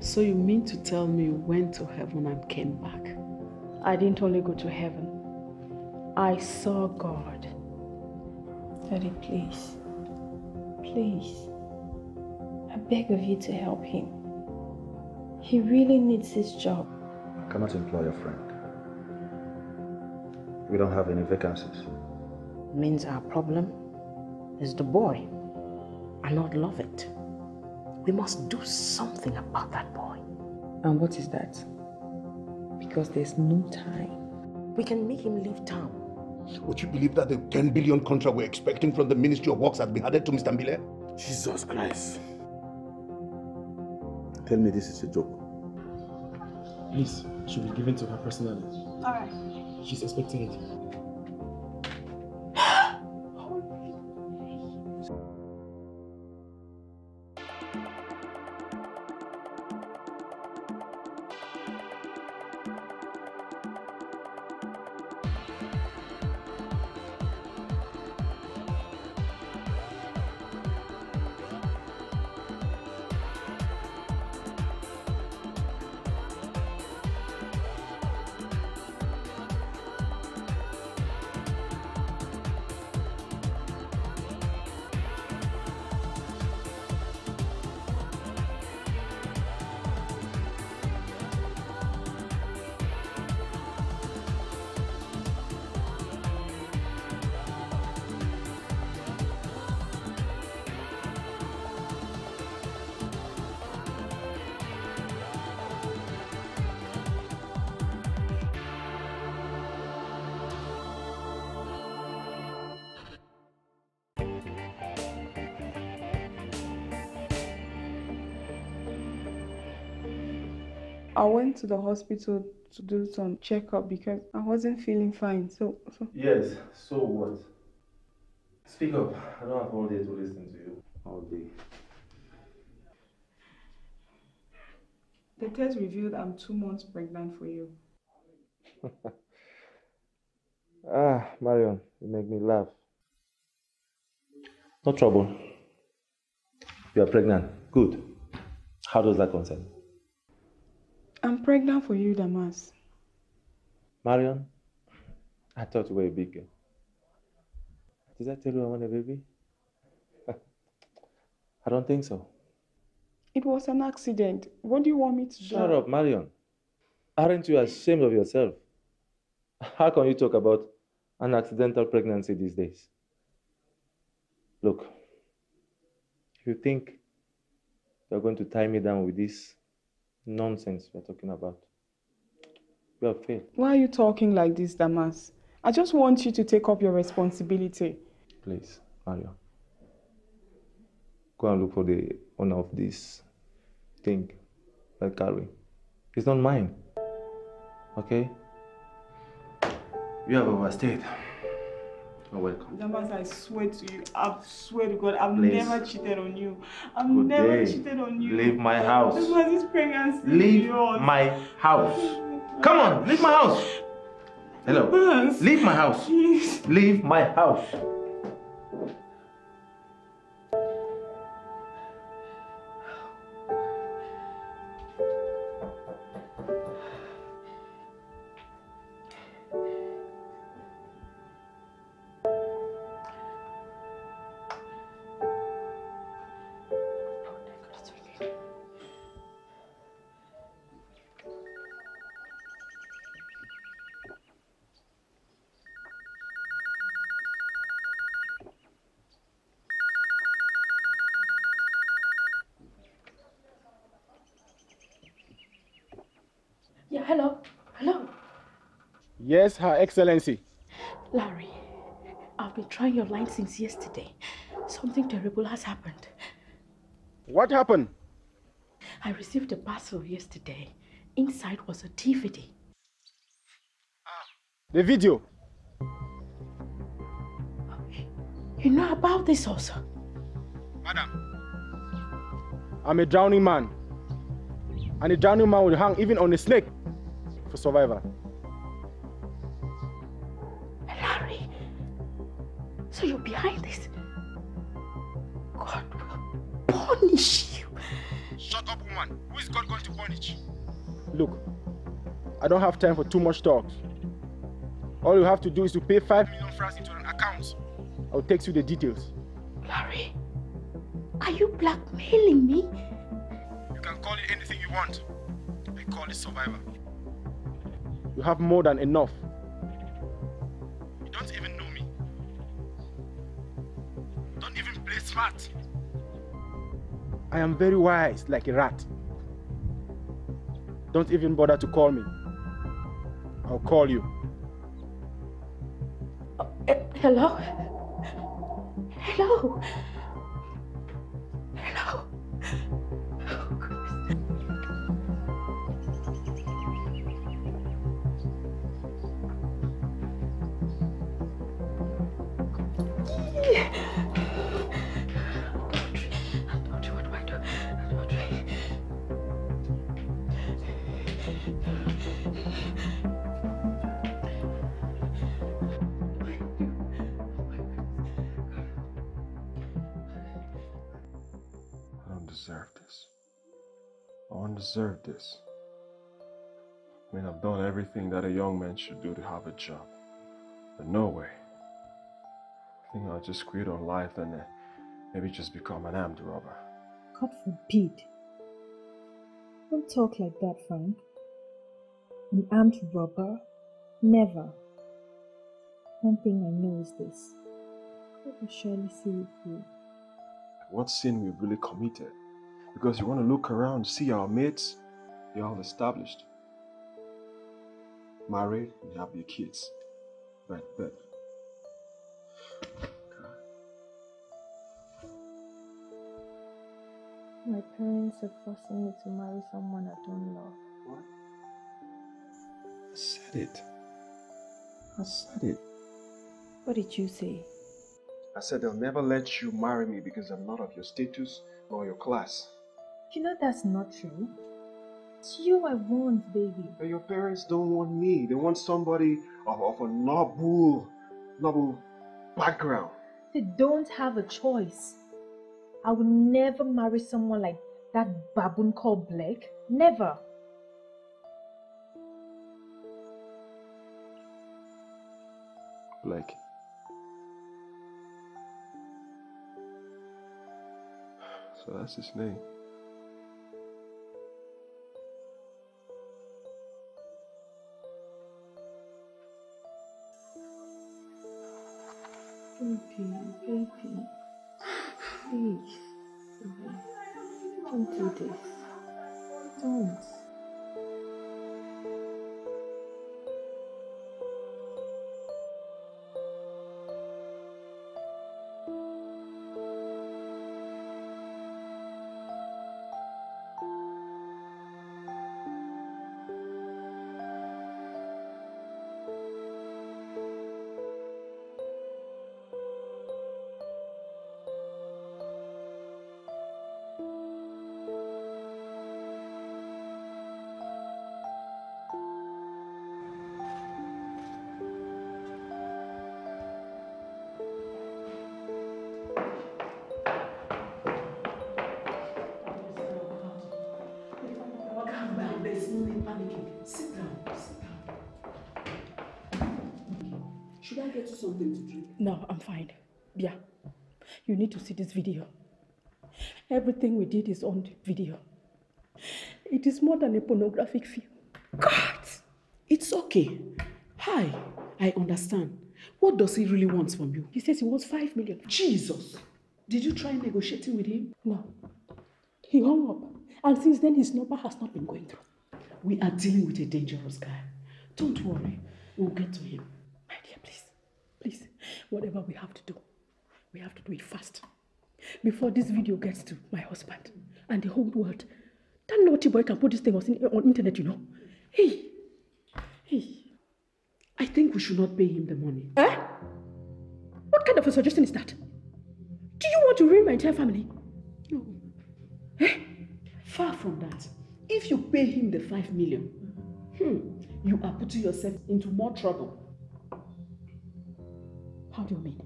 So you mean to tell me you went to heaven and came back? I didn't only go to heaven. I saw God. Daddy, please. Please. I beg of you to help him. He really needs his job. I cannot employ a friend. We don't have any vacancies. It means our problem is the boy and not Lovett. We must do something about that boy. And what is that? Because there's no time. We can make him leave town. Would you believe that the 10 billion contract we're expecting from the Ministry of Works has been added to Mr. Miller? Jesus Christ. Tell me this is a joke. Please, should be given to her personally. Alright. She's expecting it. I went to the hospital to do some checkup because I wasn't feeling fine, so... Yes, so what? Speak up. I don't have all day to listen to you. All day. The test revealed I'm 2 months pregnant for you. Ah, Marion, you make me laugh. No trouble. You are pregnant. Good. How does that concern? I'm pregnant for you, Damas. Marion, I thought you were a big girl. Did I tell you I want a baby? I don't think so. It was an accident. What do you want me to do? Shut up, Marion. Aren't you ashamed of yourself? How can you talk about an accidental pregnancy these days? Look, if you think you're going to tie me down with this nonsense we're talking about, you have failed. Why are you talking like this, Damas? I just want you to take up your responsibility. Please, Mario. Go and look for the owner of this thing they're carrying. It's not mine. Okay? You have overstayed. You're welcome. Damas, I swear to you. I swear to God, I've never cheated on you. I've never cheated on you. Leave my house. This was his pregnancy. Leave my house. Come on, leave my house. Hello. Damas. Leave my house. Please. Leave my house. Yes, Her Excellency. Larry, I've been trying your line since yesterday. Something terrible has happened. What happened? I received a parcel yesterday. Inside was a DVD. The video? You know about this also? Madam, I'm a drowning man. And a drowning man would hang even on a snake for survival. So you're behind this. God will punish you. Shut up, woman. Who is God going to punish? Look, I don't have time for too much talk. All you have to do is to pay 5 million francs into an account. I'll text you the details. Larry, are you blackmailing me? You can call it anything you want. I call it survivor. You have more than enough. You don't even know me. Don't even play smart. I am very wise, like a rat. Don't even bother to call me. I'll call you. Hello? Hello? Hello? Deserve this. I mean, I've done everything that a young man should do to have a job, but no way. I think I'll just quit on life and maybe just become an armed robber. God forbid. Don't talk like that, Frank. An armed robber? Never. One thing I know is this. God will surely see you through. What sin we've really committed? Because you want to look around, see our mates, they're all established. Married, and have your kids. But. My parents are forcing me to marry someone I don't love. What? I said it. What did you say? I said they'll never let you marry me because I'm not of your status or your class. You know that's not true. It's you I want, baby. But your parents don't want me. They want somebody of a noble background. They don't have a choice. I will never marry someone like that baboon called Blake. Never. Blake. So that's his name. Baby, please, don't do this. Don't. Something to drink? No, I'm fine. Yeah, you need to see this video. Everything we did is on video. It is more than a pornographic film. God, it's okay. Hi, I understand. What does he really want from you? He says he wants 5 million. Jesus, did you try negotiating with him? No, he hung up, and since then his number has not been going through. We are dealing with a dangerous guy. Don't worry, we'll get to him. My dear, please. Please, whatever we have to do it fast. Before this video gets to my husband and the whole world. That naughty boy can put this thing on internet, you know. Hey. I think we should not pay him the money. Eh? What kind of a suggestion is that? Do you want to ruin my entire family? No. Eh? Far from that. If you pay him the 5 million, you are putting yourself into more trouble. How do you mean?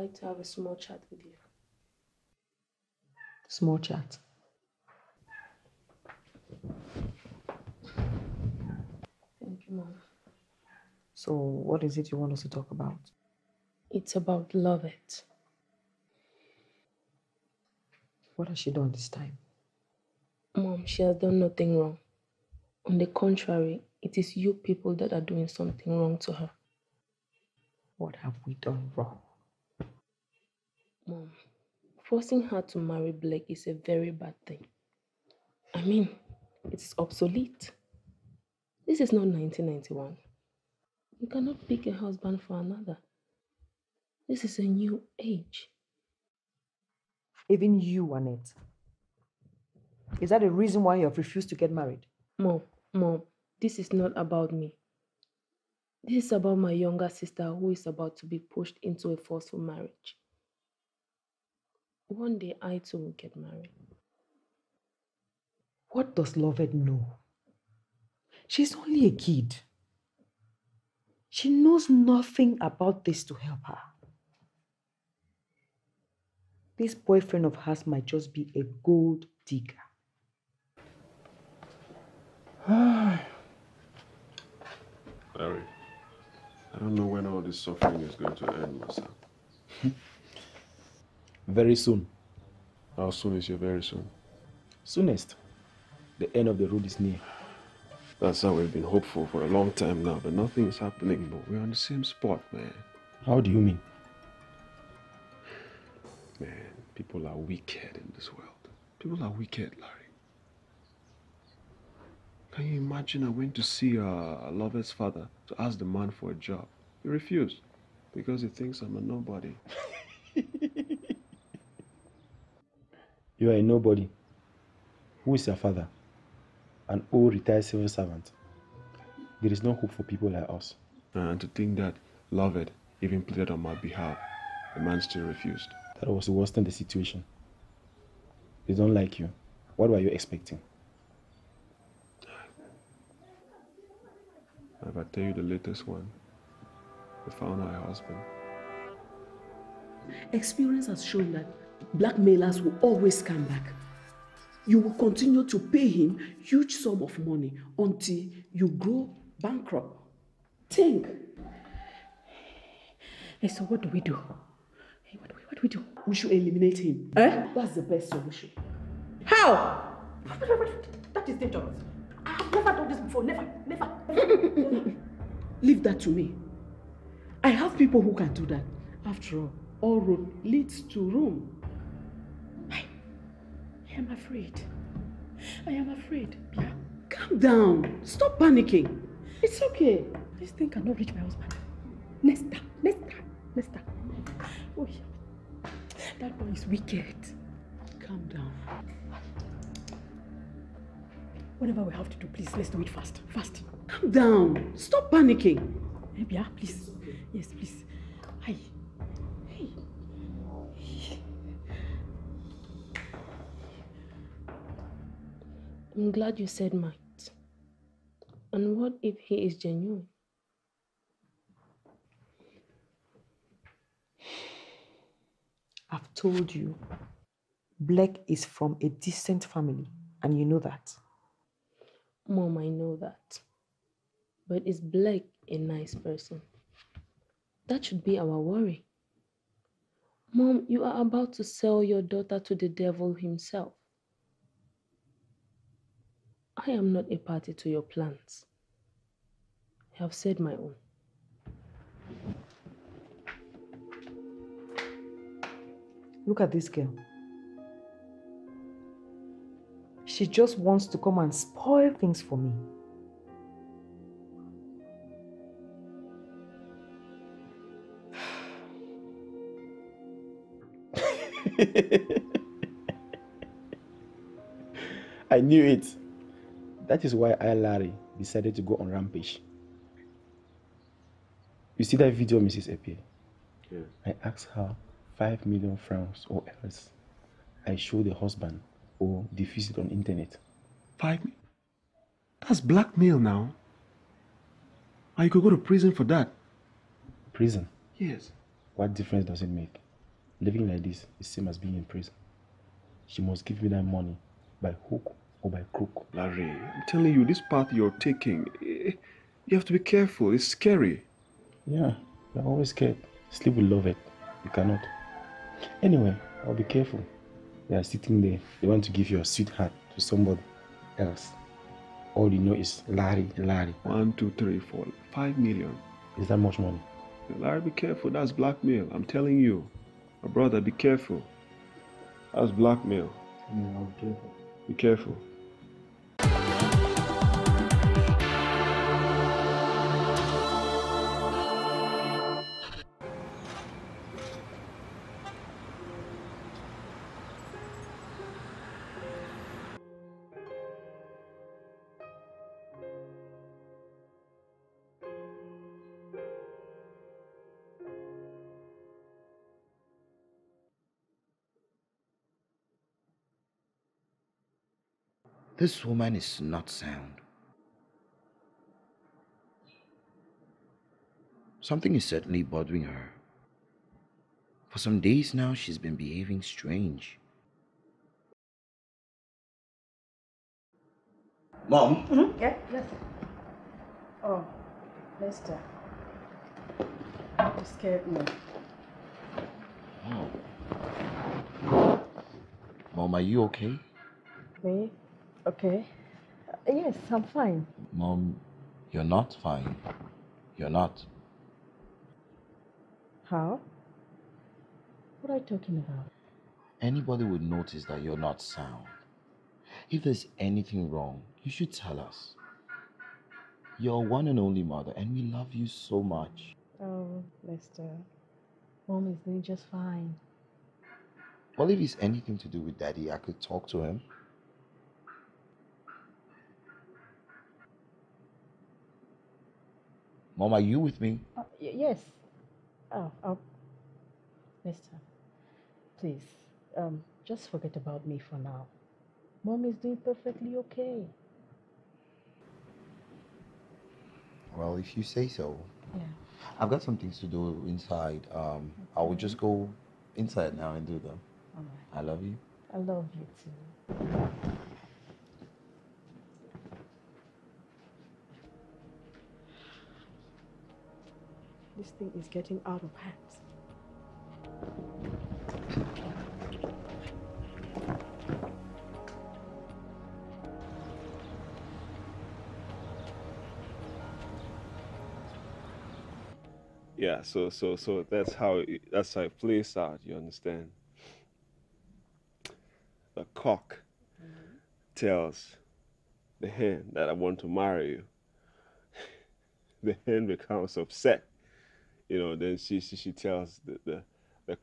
like to have a small chat with you. Small chat. Thank you, Mom. So, what is it you want us to talk about? It's about Lovett. What has she done this time? Mom, she has done nothing wrong. On the contrary, it is you people that are doing something wrong to her. What have we done wrong? Mom, forcing her to marry Blake is a very bad thing. I mean, it's obsolete. This is not 1991. You cannot pick a husband for another. This is a new age. Even you, Annette. Is that the reason why you have refused to get married? Mom, this is not about me. This is about my younger sister who is about to be pushed into a forceful marriage. One day I too will get married. What does Lovett know? She's only a kid. She knows nothing about this to help her. This boyfriend of hers might just be a gold digger. Larry, I don't know when all this suffering is going to end, Master. Very soon. How soon is your very soon? Soonest. The end of the road is near. That's how we've been hopeful for a long time now, but nothing is happening, but we're on the same spot, man. How do you mean? Man, people are wicked in this world. People are wicked, Larry. Can you imagine I went to see Lovett's father to ask the man for a job? He refused because he thinks I'm a nobody. You are a nobody. Who is your father? An old retired civil servant. There is no hope for people like us. And to think that Lovett even pleaded on my behalf, the man still refused. That was the worst in the situation. They don't like you. What were you expecting? If I tell you the latest one, we found her husband. Experience has shown that blackmailers will always come back. You will continue to pay him a huge sum of money until you go bankrupt. Think. Hey, so what do we do? Hey, what do we do? We should eliminate him. Eh? That's the best solution. How? That is dangerous. I've never done this before. Never. Leave that to me. I have people who can do that. After all road leads to Rome. I am afraid. Yeah. Calm down. Stop panicking. It's okay. This thing cannot reach my husband. Nesta. Oh, yeah. That boy is wicked. Calm down. Whatever we have to do, please, let's do it fast. Calm down. Stop panicking. Yeah, please. Yes, please. Hi. Hey. I'm glad you said might. And what if he is genuine? I've told you, Blake is from a decent family, and you know that. Mom, I know that. But is Blake a nice person? That should be our worry. Mom, you are about to sell your daughter to the devil himself. I am not a party to your plans. I have said my own. Look at this girl. She just wants to come and spoil things for me. I knew it. That is why I, Larry, decided to go on rampage. You see that video, Mrs. Epie? Yes. I asked her 5 million francs or else I show the husband or diffuse it on internet. 5 million? That's blackmail now. You could go to prison for that. Prison? Yes. What difference does it make? Living like this is same as being in prison. She must give me that money by hook or by crook. Larry, I'm telling you, this path you're taking, you have to be careful. It's scary. Yeah, you're always scared. Sleep with Lovett. You cannot. Anyway, I'll be careful. They are sitting there. They want to give your sweetheart to somebody else. All you know is Larry, Larry. 1, 2, 3, 4, 5 million. Is that much money? Larry, be careful. That's blackmail. I'm telling you. My brother, be careful. That's blackmail. Yeah, I'll be careful. Be careful. This woman is not sound. Something is certainly bothering her. For some days now, she's been behaving strange. Mom? Mm-hmm. Yeah, yes. Oh, Lester. You scared me. Oh. Mom, are you okay? Me? Okay. Yes, I'm fine. Mom, you're not fine. You're not. How? What are you talking about? Anybody would notice that you're not sound. If there's anything wrong, you should tell us. You're one and only mother, and we love you so much. Oh, Lester. Mom is doing just fine. Well, if it's anything to do with Daddy, I could talk to him. Mom, are you with me? Yes. Oh, Mister, please, just forget about me for now. Mom is doing perfectly okay. Well, if you say so. Yeah. I've got some things to do inside. Okay. I will just go inside now and do them. All right. I love you. I love you too. This thing is getting out of hand. Yeah, so that's how it plays out, you understand? The cock tells the hen that I want to marry you. The hen becomes upset. You know, then she tells the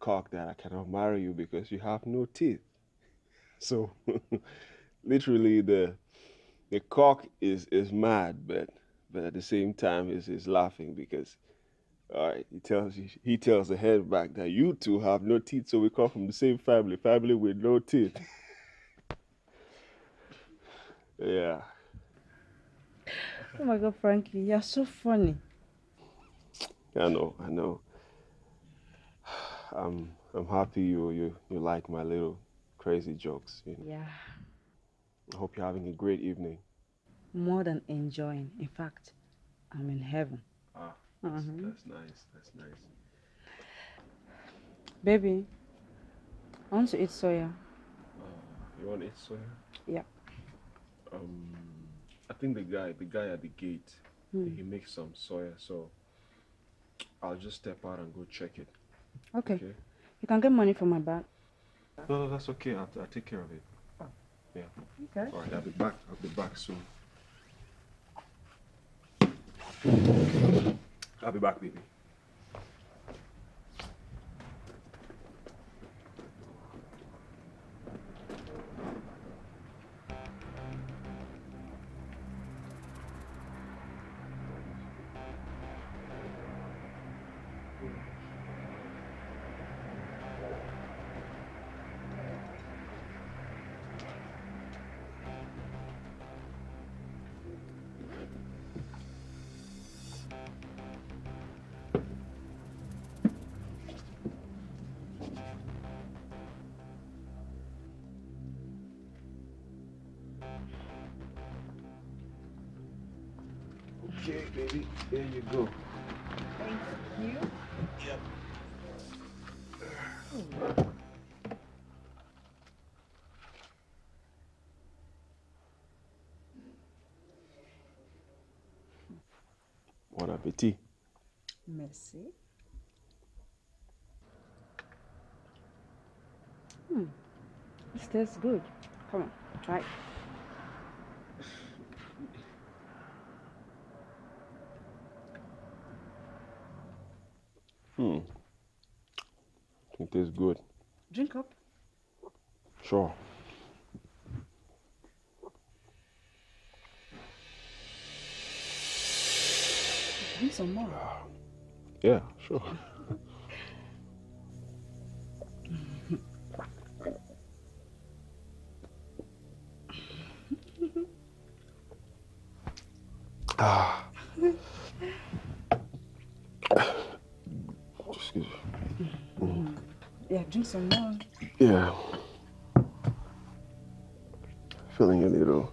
cock that I cannot marry you because you have no teeth. So literally the cock is mad, but at the same time is laughing because all right, he tells the hen back that you two have no teeth, so we come from the same family with no teeth. Yeah. Oh my God, Franky, you're so funny. I know. I'm happy you like my little crazy jokes. You know? Yeah. I hope you're having a great evening. More than enjoying. In fact, I'm in heaven. Ah, that's nice. That's nice. Baby, I want to eat soya. You want to eat soya? Yeah. I think the guy at the gate, he makes some soya, so I'll just step out and go check it. Okay. You can get money from my bag. No, that's okay. I'll take care of it. Oh. Yeah. Okay. All right, I'll be back soon. I'll be back, baby. Okay, baby, there you go. Thank you. Yep. Oh. Bon appétit. Merci. This tastes good. Come on, try it. It tastes good. Drink up. Sure. Drink some more. Yeah, sure. Excuse me. Yeah, drink some more. Yeah. Feeling a little,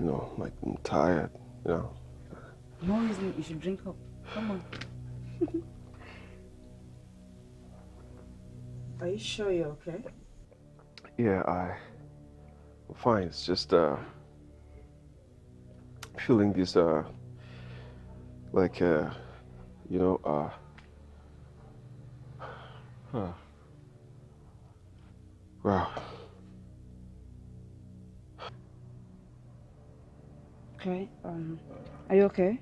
you know, like I'm tired, you know. No reason you should drink up. Come on. Are you sure you're okay? Yeah, I'm fine. It's just feeling this you know, wow. Okay, are you okay?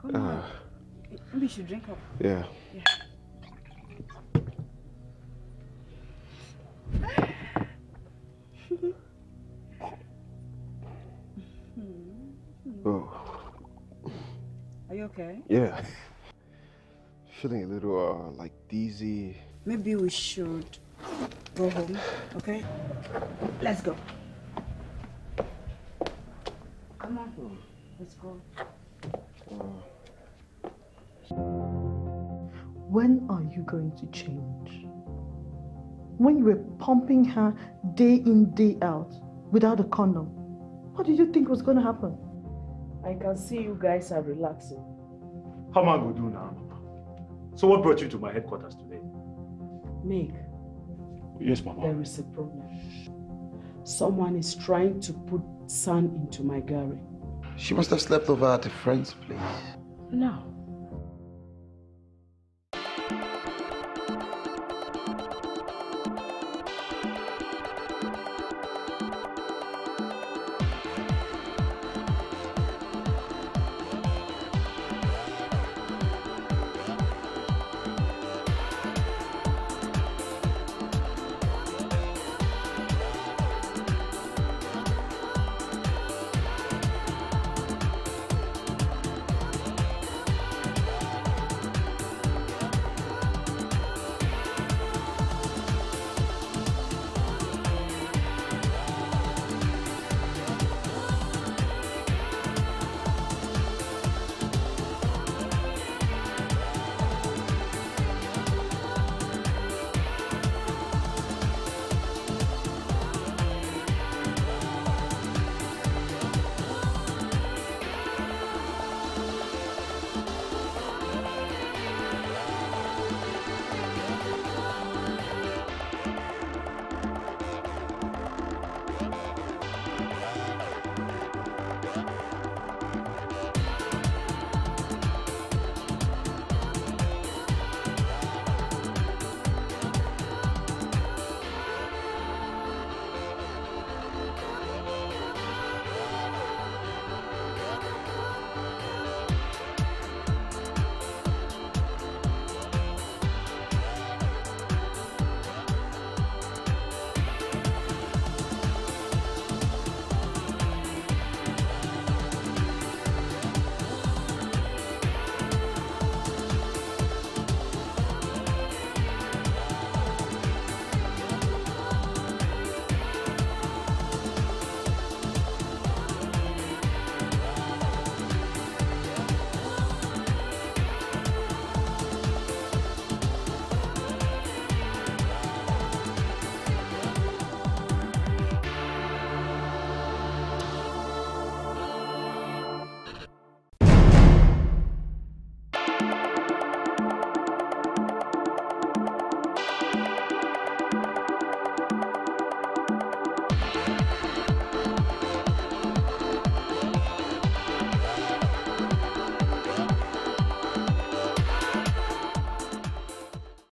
Come on. Maybe you should drink up. Yeah. Yeah. Are you okay? Yeah. Feeling a little, like, dizzy. Maybe we should go home, okay? Let's go. Come on, let's go. When are you going to change? When you were pumping her day in, day out, without a condom, what did you think was going to happen? I can see you guys are relaxing. How am I going to do now, Mama? So what brought you to my headquarters today? Meg. Yes, Mama. There is a problem. Someone is trying to put sand into my garage. She must have slept over at a friend's place. No.